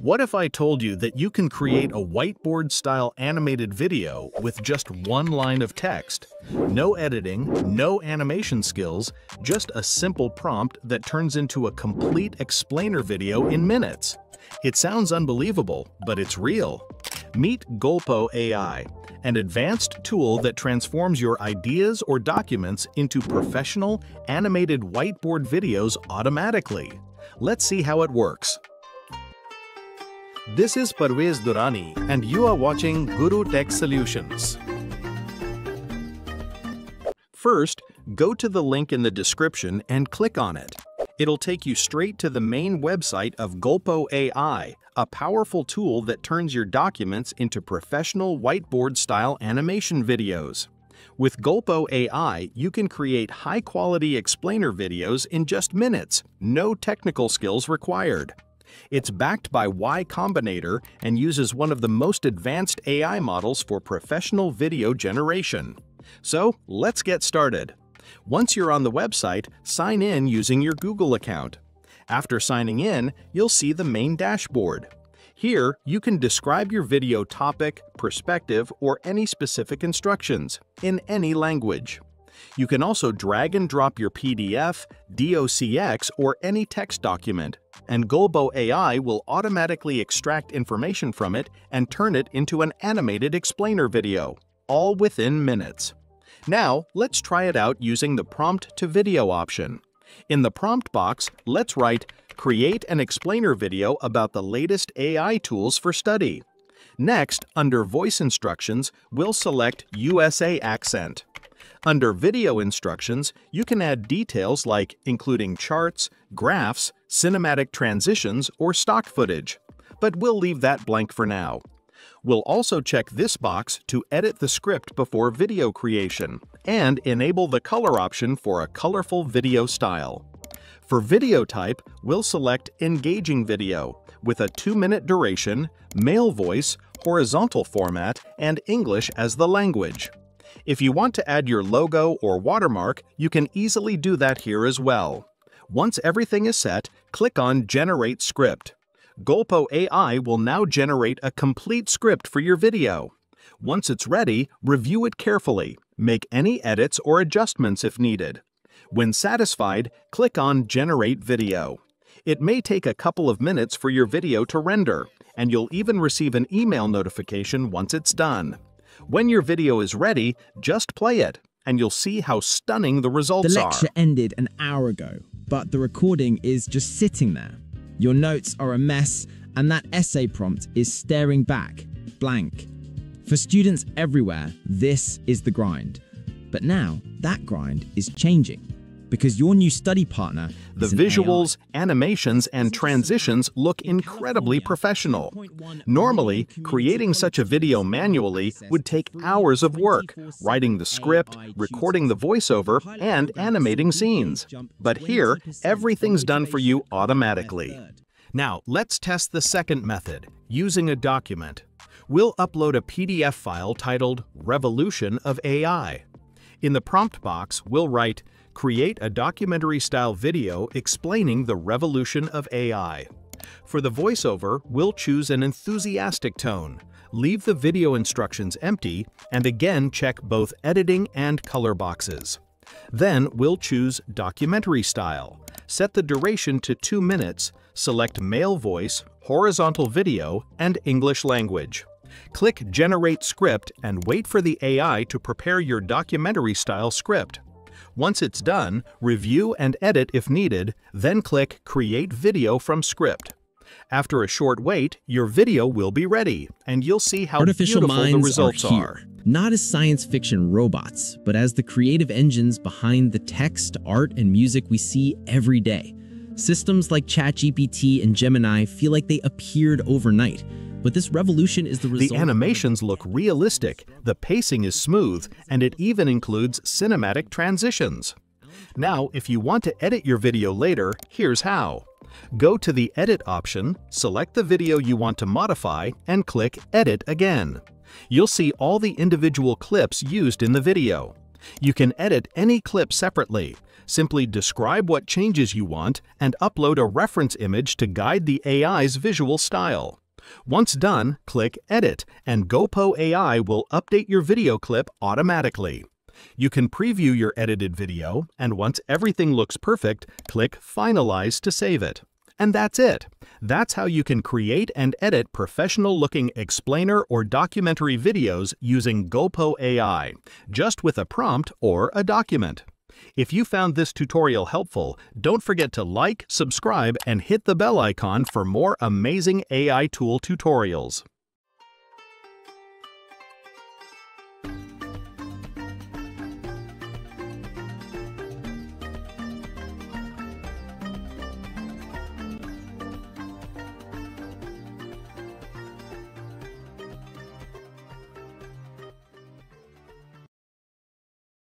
What if I told you that you can create a whiteboard-style animated video with just one line of text? No editing, no animation skills, just a simple prompt that turns into a complete explainer video in minutes. It sounds unbelievable, but it's real. Meet Golpo AI, an advanced tool that transforms your ideas or documents into professional, animated whiteboard videos automatically. Let's see how it works. This is Pervaiz Durrani, and you are watching Guru Tech Solutions. First, go to the link in the description and click on it. It'll take you straight to the main website of Golpo AI, a powerful tool that turns your documents into professional whiteboard-style animation videos. With Golpo AI, you can create high-quality explainer videos in just minutes, no technical skills required. It's backed by Y Combinator and uses one of the most advanced AI models for professional video generation. So, let's get started. Once you're on the website, sign in using your Google account. After signing in, you'll see the main dashboard. Here, you can describe your video topic, perspective, or any specific instructions in any language. You can also drag and drop your PDF, docx, or any text document, and Golpo AI will automatically extract information from it and turn it into an animated explainer video, all within minutes. Now, let's try it out using the prompt to video option. In the prompt box, let's write, "Create an explainer video about the latest AI tools for study." Next, under voice instructions, we'll select USA accent. Under video instructions, you can add details like including charts, graphs, cinematic transitions, or stock footage, but we'll leave that blank for now. We'll also check this box to edit the script before video creation and enable the color option for a colorful video style. For video type, we'll select engaging video with a 2-minute duration, male voice, horizontal format, and English as the language. If you want to add your logo or watermark, you can easily do that here as well. Once everything is set, click on Generate Script. Golpo AI will now generate a complete script for your video. Once it's ready, review it carefully, make any edits or adjustments if needed. When satisfied, click on Generate Video. It may take a couple of minutes for your video to render, and you'll even receive an email notification once it's done. When your video is ready, just play it, and you'll see how stunning the results are. The lecture ended an hour ago, but the recording is just sitting there. Your notes are a mess, and that essay prompt is staring back, blank. For students everywhere, this is the grind. But now, that grind is changing, because your new study partner is an AI. The visuals, animations, and transitions look incredibly professional. Normally, creating such a video manually would take hours of work, writing the script, recording the voiceover, and animating scenes. But here, everything's done for you automatically. Now, let's test the second method, using a document. We'll upload a PDF file titled Revolution of AI. In the prompt box, we'll write, "Create a documentary-style video explaining the revolution of AI." For the voiceover, we'll choose an enthusiastic tone, leave the video instructions empty, and again check both editing and color boxes. Then we'll choose documentary style, set the duration to 2 minutes, select male voice, horizontal video, and English language. Click Generate Script and wait for the AI to prepare your documentary-style script. Once it's done, review and edit if needed, then click Create Video from Script. After a short wait, your video will be ready, and you'll see how beautiful the results are. Not as science fiction robots, but as the creative engines behind the text, art, and music we see every day. Systems like ChatGPT and Gemini feel like they appeared overnight. But this revolution is the result. The animations look realistic, the pacing is smooth, and it even includes cinematic transitions. Now, if you want to edit your video later, here's how. Go to the Edit option, select the video you want to modify, and click Edit again. You'll see all the individual clips used in the video. You can edit any clip separately. Simply describe what changes you want and upload a reference image to guide the AI's visual style. Once done, click Edit, and Golpo AI will update your video clip automatically. You can preview your edited video, and once everything looks perfect, click Finalize to save it. And that's it. That's how you can create and edit professional-looking explainer or documentary videos using Golpo AI, just with a prompt or a document. If you found this tutorial helpful, don't forget to like, subscribe, and hit the bell icon for more amazing AI tool tutorials.